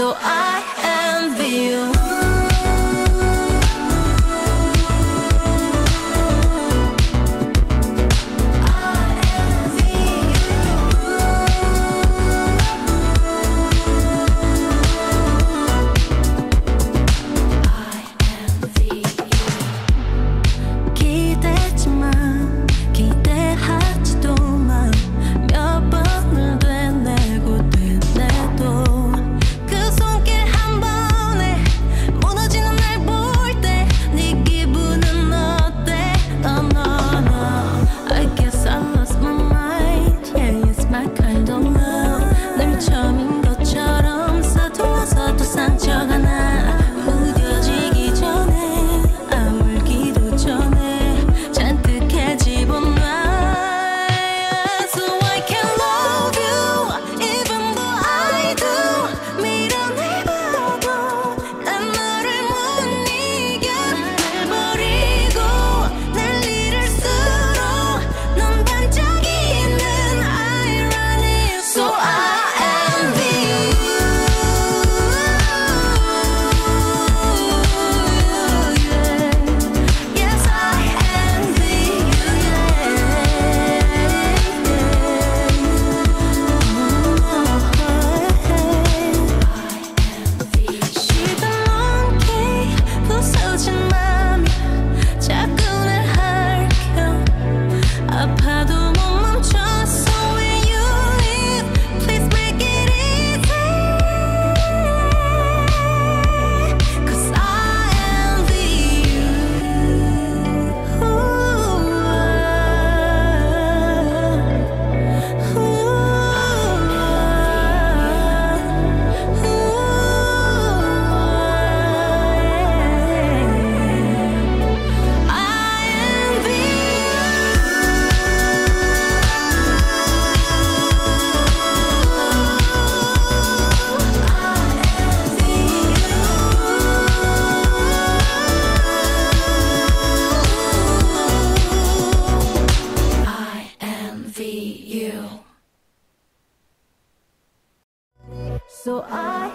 so I envy you. So I